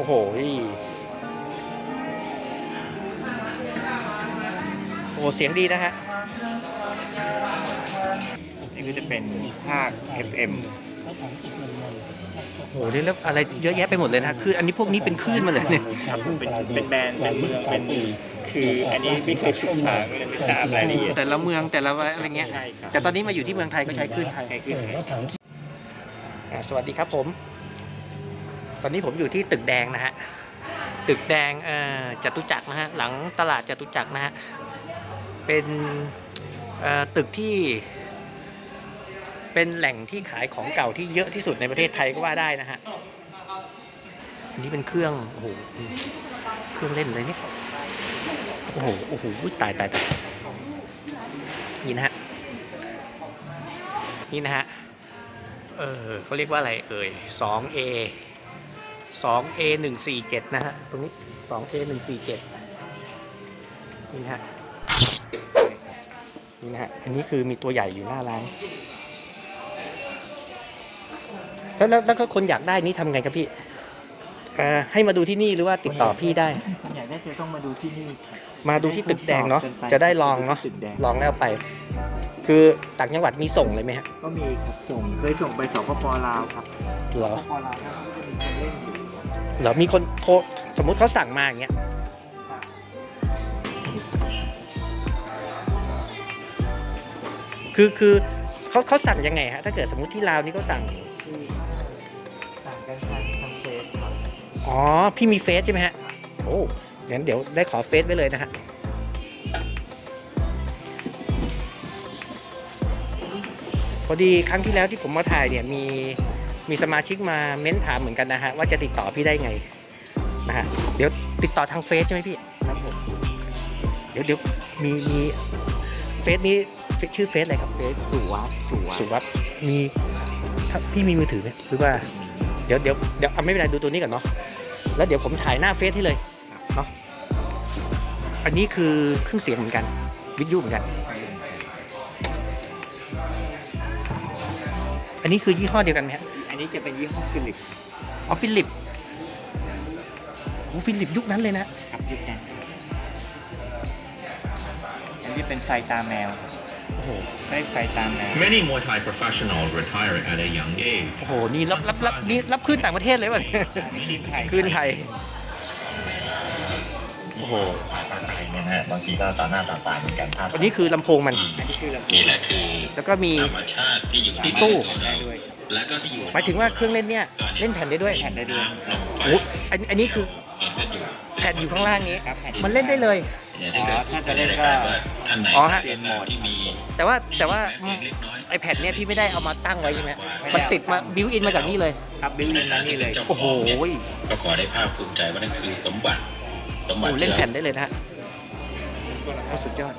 อ้โหโอ้โหเสียงดีนะฮะนี่ก็จะเป็นภาค FM โอ้โหเรื่องอะไรเยอะแยะไปหมดเลยนะคืออันนี้พวกนี้เป็นคลื่นมาเลยเนี่ยครับเป็นแบรนด์เป็นเมืองเป็นคืออันนี้ไม่เคยศึกษาเลยไม่ทราบรายละเอียดแต่ละเมืองแต่ละอะไรเงี้ยแต่ตอนนี้มาอยู่ที่เมืองไทยก็ใช้คลื่นไทยสวัสดีครับผมตอนนี้ผมอยู่ที่ตึกแดงนะฮะตึกแดงจตุจักรนะฮะหลังตลาดจตุจักรนะฮะเป็นตึกที่เป็นแหล่งที่ขายของเก่าที่เยอะที่สุดในประเทศไทยก็ว่าได้นะฮะนี่เป็นเครื่องโอ้โหเครื่องเล่นเลยนี่โอ้โหโอ้โหตายนี่นะฮะนี่นะฮะเขาเรียกว่าอะไรเอ่ย 2A 147นะฮะตรงนี้ 2A 147นี่นะฮะนี่นะฮะอันนี้คือมีตัวใหญ่อยู่หน้าร้านแล้วก็คนอยากได้นี้ทำไงครับพี่ให้มาดูที่นี่หรือว่าติดต่อพี่ได้อยากได้จะต้องมาดูที่นี่มาดูที่ตึกแดงเนาะจะได้ลองเนาะลองแล้วไปคือต่างจังหวัดมีส่งเลยไหมฮะก็มีครับส่งเคยส่งไปสปป.ลาวครับเหรอสปป.ลาวเขาจะมีคนเล่นอยู่เหรอมีคนโทรสมมุติเขาสั่งมาอย่างเงี้ยคือเขาสั่งยังไงฮะถ้าเกิดสมมุติที่ลาวนี่เขาสั่งอ๋อพี่มีเฟซใช่ไหมฮะโอ้งั้นเดี๋ยวได้ขอเฟซไว้เลยนะฮะพอดีครั้งที่แล้วที่ผมมาถ่ายเนี่ยมีสมาชิกมาเม้นถามเหมือนกันนะฮะว่าจะติดต่อพี่ได้ไงนะฮะเดี๋ยวติดต่อทางเฟซใช่ไหมพี่ครับผมเดี๋ยวมีเฟซนี้ชื่อเฟซอะไรครับเฟซสุวัสดิ์มีพี่มีมือถือไหมหรือว่าเดี๋ยวไม่เป็นไรดูตัวนี้ก่อนเนาะแล้วเดี๋ยวผมถ่ายหน้าเฟซให้เลยเนาะอันนี้คือเครื่องเสียงเหมือนกันวิทยุเหมือนกันอันนี้คือยี่ห้อเดียวกันไหมครับอันนี้จะเป็นยี่ห้อฟิลิปอ๋อฟิลิปยุคนั้นเลยนะครับยุคนั้นอันนี้เป็นไฟตาแมวโอ้โหได้ไฟตาแมว Many Muay Thai professionals retire at a young age โอ้โหนี่รับนี่รับขึ้นต่างประเทศเลยป่ะขึ้นไทยโอ้โหนะฮะบางทีก็ต่อหน้าต่อตาเหมือนกันครับอันนี้คือลำโพงมันนี่แหละคือแล้วก็มีตีตู้แล้วก็ที่อยู่หมายถึงว่าเครื่องเล่นเนี่ยเล่นแผ่นได้ด้วยโอ้อันนี้คือแผ่นอยู่ข้างล่างนี้มันเล่นได้เลยอ๋อถ้าจะเล่นก็อ๋อฮะแต่ว่าไอแผ่นเนี่ยพี่ไม่ได้เอามาตั้งไว้ใช่ไหมมันติดมาบิวอินมาจากนี่เลยครับบิวอินมานี่เลยโอ้โหก็ขอได้ภาพภูมิใจว่านั่นคือสมบัติเล่นแผ่นได้เลยนะฮะสุดยอด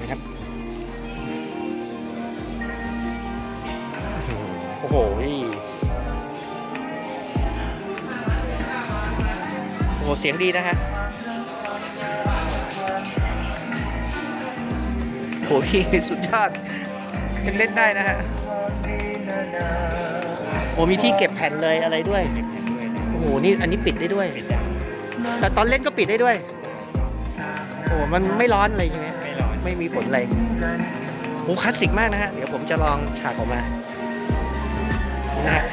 นะครับโอ้โหโอ้โหเสียงดีนะฮะโอ้โหสุดยอดเล่นได้นะฮะโอ้มีที่เก็บแผ่นเลยอะไรด้วยโอ้โหนี่อันนี้ปิดได้ด้วยแต่ตอนเล่นก็ปิดได้ด้วยโอ้มันไม่ร้อนเลยใช่ไหมไม่ร้อนไม่มีผลอะไรโอ้คลาสสิกมากนะฮะเดี๋ยวผมจะลองฉากออกมานะฮะ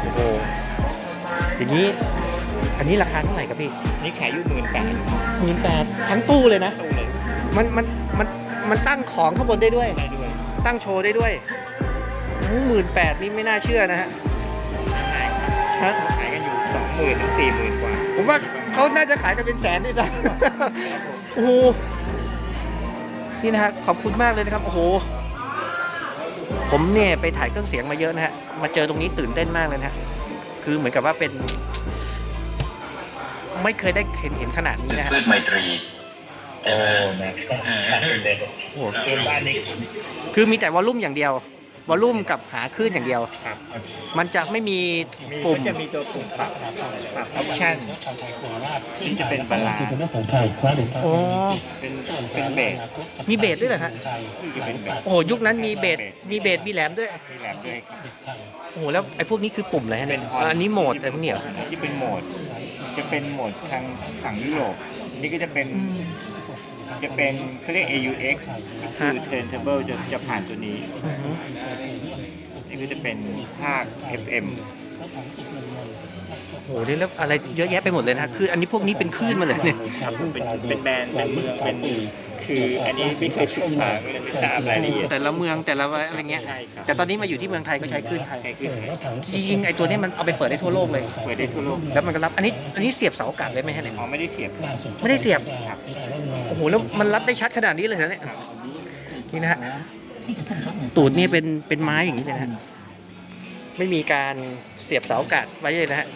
โอ้โหอย่างนี้อันนี้ราคาเท่าไหร่ครับพี่นี่ขายอยู่18,000ทั้งตู้เลยนะมันตั้งของข้างบนได้ด้วยตั้งโชว์ได้ด้วย18,000นี่ไม่น่าเชื่อนะฮะขายกันอยู่20,000 ถึง 40,000กว่าผมว่าเขาน่าจะขายกันเป็นแสนด้วยซ้ำโอ้โหนี่นะฮะขอบคุณมากเลยนะครับโอ้โหผมเนี่ยไปถ่ายเครื่องเสียงมาเยอะนะฮะมาเจอตรงนี้ตื่นเต้นมากเลยนะฮะคือเหมือนกับว่าเป็นไม่เคยได้เห็นขนาดนี้นะฮะไมตรีโอ้นะโอ้โหคือมีแต่วอลลุ่มอย่างเดียววอลลุ่มกับหาคลื่นอย่างเดียวมันจะไม่มีปุ่มจะมีตัวปุ่มปรับออปชั่นที่จะเป็นบาลานซ์โอ้เป็นเบสมีเบสด้วยเหรอฮะโอ้ยุคนั้นมีเบสมีแหลมด้วยโอ้ โหแล้วไอ้พวกนี้คือปุ่มอะไรฮะเนี่ยอันนี้โหมดอะไรพวกเนี้ยที่เป็นโหมดจะเป็นโหมดทางฝั่งยุโรปนี่ก็จะเป็นเขาเรียก AUX คือ Turntable จะผ่านตัวนี้นี่ก็จะเป็นภาค FM โอ้โหได้รับอะไรเยอะแยะไปหมดเลยนะคืออันนี้พวกนี้เป็นคลื่นมาเลยเนี่ยเป็นแบรนด์เป็นคืออันนี้ไม่เคยศึกษาเลยไม่ทราบรายละเอียดแต่ละเมืองแต่ละอะไรเงี้ยแต่ตอนนี้มาอยู่ที่เมืองไทยก็ใช้คลื่นไทยจริงไอตัวนี้มันเอาไปเปิดได้ทั่วโลกเลยเปิดได้ทั่วโลกแล้วมันก็รับอันนี้เสียบเสาอากาศได้ไหมฮะเนี่ยอ๋อไม่ได้เสียบโอ้โหแล้วมันรับได้ชัดขนาดนี้เลยนะเนี่ยนี่นะฮะตูดนี่เป็นไม้อย่างนี้เลยนะไม่มีการเสียบเสาอากาศไว้เลยนะฮะ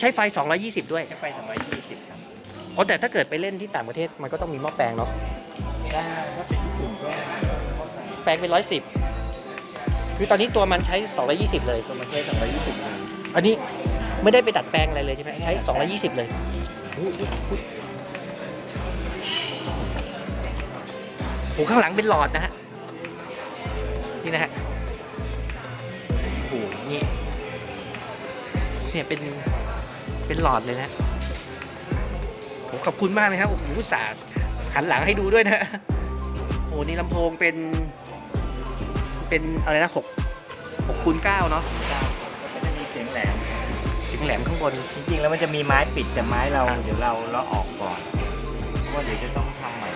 ใช้ไฟ220ด้วยใช้ไฟ220ครับอ๋อแต่ถ้าเกิดไปเล่นที่ต่างประเทศมันก็ต้องมีหม้อแปลงเนาะถ้าเป็นญี่ปุ่นก็แปลงเป็น110คือตอนนี้ตัวมันใช้220เลยตัวมันใช้220อันนี้ไม่ได้ไปดัดแปลงอะไรเลยใช่ไหมใช้220เลยโอ้ข้างหลังเป็นหลอดนะฮะนี่นะฮะโอ้โหนี่เนี่ยเป็นหลอดเลยนะผมขอบคุณมากนะครับผมอุตส่าห์หันหลังให้ดูด้วยนะโอ้นี่ลำโพงเป็นอะไรนะ6x9เนาะก็จะมีเสียงแหลมข้างบนจริงๆแล้วมันจะมีไม้ปิดแต่ไม้เราเดี๋ยวเราออกก่อนเพราะว่าเดี๋ยวจะต้องทำใหม่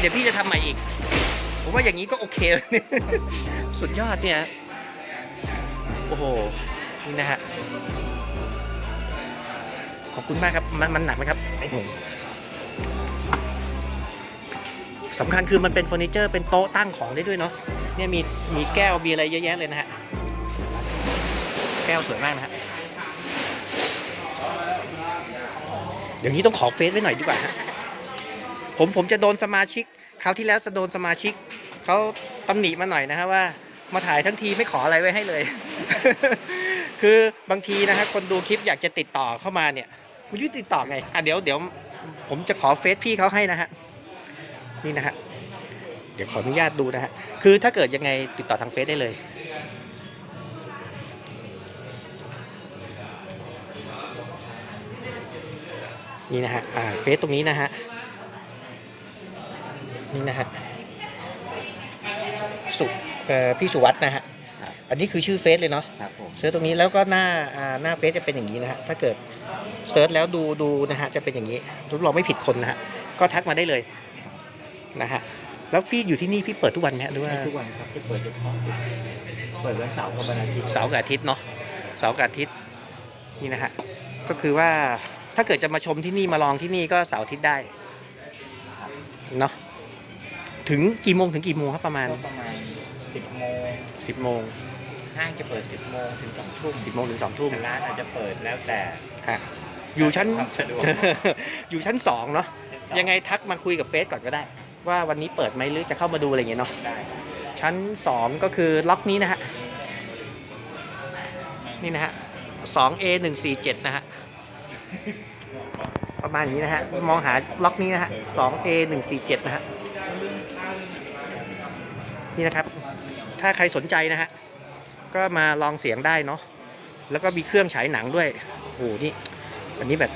เดี๋ยวพี่จะทำใหม่อีกผมว่าอย่างนี้ก็โอเคเลยสุดยอดเนี่ยโอ้โหนี่นะฮะขอบคุณมากครับมันหนักไหมครับสำคัญคือมันเป็นเฟอร์นิเจอร์เป็นโต๊ะตั้งของได้ด้วยเนาะเนี่ยมีแก้วมีอะไรเยอะแยะเลยนะฮะแก้วสวยมากนะฮะอย่างนี้ต้องขอเฟซไว้หน่อยดีกว่าฮะผมจะโดนสมาชิกคราวที่แล้วจะโดนสมาชิกเขาตำหนิมาหน่อยนะฮะว่ามาถ่ายทั้งทีไม่ขออะไรไว้ให้เลยคือบางทีนะฮะคนดูคลิปอยากจะติดต่อเข้ามาเนี่ยมันยุ่งติดต่อไงอ่ะเดี๋ยวผมจะขอเฟซพี่เขาให้นะฮะนี่นะฮะเดี๋ยวขออนุญาตดูนะฮะคือถ้าเกิดยังไงติดต่อทางเฟซได้เลยนี่นะฮะเฟซตรงนี้นะฮะนี่นะฮะพี่สุวัฒน์นะฮะอันนี้คือชื่อเฟซเลยเนาะเซิร์ชตรงนี้แล้วก็หน้าเฟซจะเป็นอย่างนี้นะฮะถ้าเกิดเซิร์ชแล้วดูนะฮะจะเป็นอย่างนี้รับรองไม่ผิดคนนะฮะก็ทักมาได้เลยนะฮะแล้วพี่อยู่ที่นี่พี่เปิดทุกวันไหมหรือว่าทุกวันครับจะเปิดเฉพาะเปิดวันเสาร์กับวันอาทิตย์เสาร์กับอาทิตย์เนาะเสาร์กับอาทิตย์นี่นะฮะก็คือว่าถ้าเกิดจะมาชมที่นี่มาลองที่นี่ก็เสาร์อาทิตย์ได้เนาะถึงกี่โมงถึงกี่โมงครับประมาณ10 โมงห้างจะเปิด10 โมงถึง2 ทุ่ม10 โมงถึง2 ทุ่มร้านอาจจะเปิดแล้วแต่อยู่ชั้นสะดวกอยู่ชั้น2เนาะยังไงทักมาคุยกับเฟซก่อนก็ได้ว่าวันนี้เปิดไหมหรือจะเข้ามาดูอะไรอย่างเงี้ยเนาะได้ชั้น2ก็คือล็อกนี้นะฮะนี่นะฮะ2A147นะฮะประมาณนี้นะฮะมองหาล็อกนี้นะฮะ2A147นะฮะนี่นะครับถ้าใครสนใจนะฮะก็มาลองเสียงได้เนาะแล้วก็มีเครื่องฉายหนังด้วยโอ้โหนี่อันนี้แบบ